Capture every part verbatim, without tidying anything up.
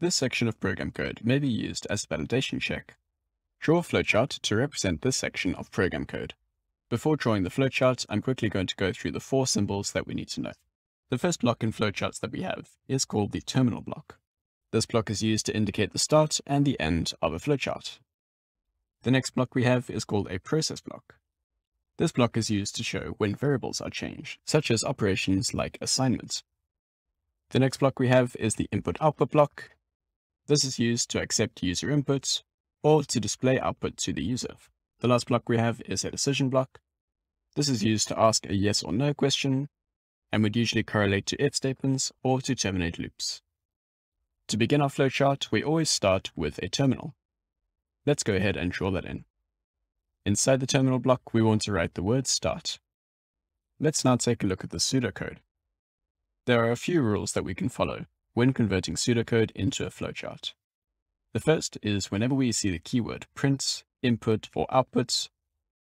This section of program code may be used as a validation check. Draw a flowchart to represent this section of program code. Before drawing the flowchart, I'm quickly going to go through the four symbols that we need to know. The first block in flowcharts that we have is called the terminal block. This block is used to indicate the start and the end of a flowchart. The next block we have is called a process block. This block is used to show when variables are changed, such as operations like assignments. The next block we have is the input-output block. This is used to accept user inputs or to display output to the user. The last block we have is a decision block. This is used to ask a yes or no question and would usually correlate to if statements or to terminate loops. To begin our flowchart, we always start with a terminal. Let's go ahead and draw that in. Inside the terminal block, we want to write the word start. Let's now take a look at the pseudocode. There are a few rules that we can follow when converting pseudocode into a flowchart. The first is whenever we see the keyword prints, input, or outputs,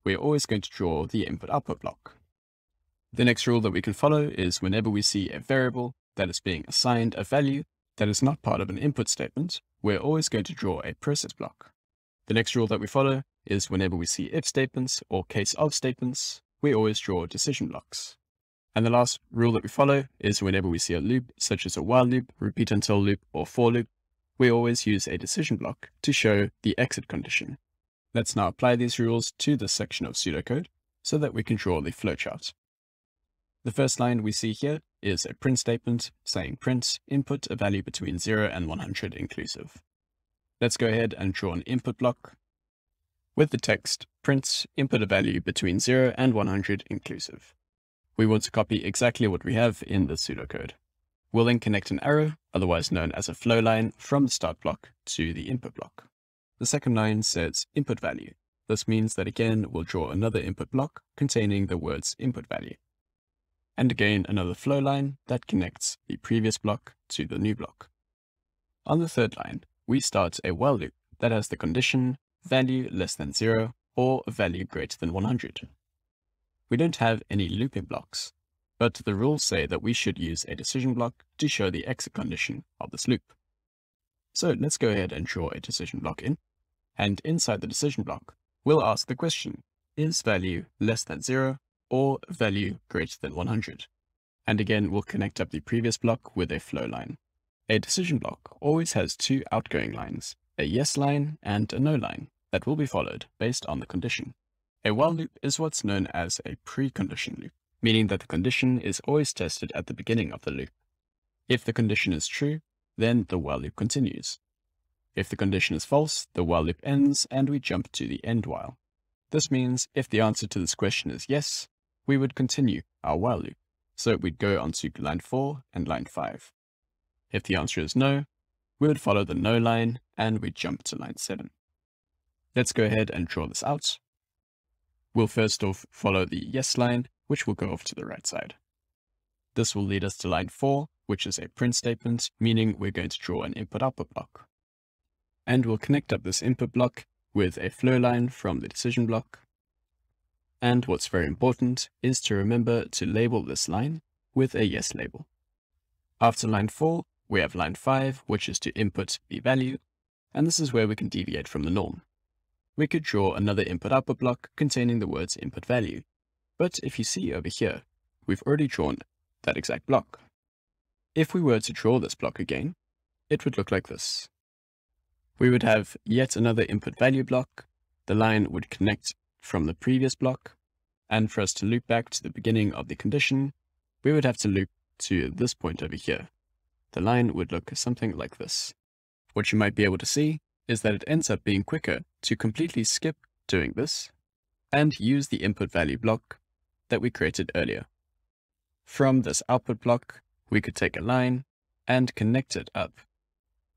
we are always going to draw the input-output block. The next rule that we can follow is whenever we see a variable that is being assigned a value that is not part of an input statement, we're always going to draw a process block. The next rule that we follow is whenever we see if statements or case of statements, we always draw decision blocks. And the last rule that we follow is whenever we see a loop, such as a while loop, repeat until loop, or for loop, we always use a decision block to show the exit condition. Let's now apply these rules to this section of pseudocode so that we can draw the flowchart. The first line we see here is a print statement saying print input a value between zero and one hundred inclusive. Let's go ahead and draw an input block with the text print input a value between zero and one hundred inclusive. We want to copy exactly what we have in the pseudocode. We'll then connect an arrow, otherwise known as a flow line, from the start block to the input block. The second line says input value. This means that again, we'll draw another input block containing the words input value. And again, another flow line that connects the previous block to the new block. On the third line, we start a while loop that has the condition value less than zero or value greater than one hundred. We don't have any looping blocks, but the rules say that we should use a decision block to show the exit condition of this loop. So let's go ahead and draw a decision block in, and inside the decision block, we'll ask the question, is value less than zero or value greater than one hundred? And again, we'll connect up the previous block with a flow line. A decision block always has two outgoing lines, a yes line and a no line, that will be followed based on the condition. A while loop is what's known as a precondition loop, meaning that the condition is always tested at the beginning of the loop. If the condition is true, then the while loop continues. If the condition is false, the while loop ends and we jump to the end while. This means if the answer to this question is yes, we would continue our while loop. So we'd go onto line four and line five. If the answer is no, we would follow the no line and we'd jump to line seven. Let's go ahead and draw this out. We'll first off follow the yes line, which will go off to the right side. This will lead us to line four, which is a print statement, meaning we're going to draw an input-output block. And we'll connect up this input block with a flow line from the decision block. And what's very important is to remember to label this line with a yes label. After line four, we have line five, which is to input the value. And this is where we can deviate from the norm. We could draw another input-output block containing the words input value. But if you see over here, we've already drawn that exact block. If we were to draw this block again, it would look like this. We would have yet another input value block. The line would connect from the previous block. And for us to loop back to the beginning of the condition, we would have to loop to this point over here. The line would look something like this. What you might be able to see is that it ends up being quicker to completely skip doing this and use the input value block that we created earlier. From this output block, we could take a line and connect it up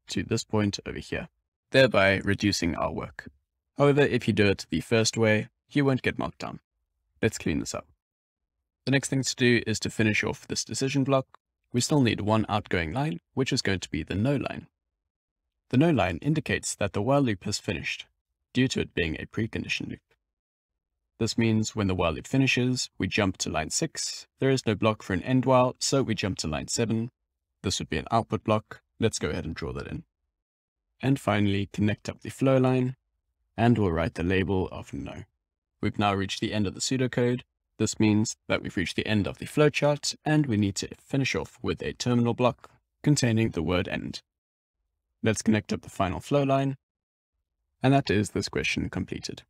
to this point over here, thereby reducing our work. However, if you do it the first way, you won't get marked down. Let's clean this up. The next thing to do is to finish off this decision block. We still need one outgoing line, which is going to be the no line. The no line indicates that the while loop has finished due to it being a precondition loop. This means when the while loop finishes, we jump to line six. There is no block for an end while, so we jump to line seven. This would be an output block. Let's go ahead and draw that in. And finally, connect up the flow line, and we'll write the label of no. We've now reached the end of the pseudocode. This means that we've reached the end of the flowchart, and we need to finish off with a terminal block containing the word end. Let's connect up the final flow line, and that is this question completed.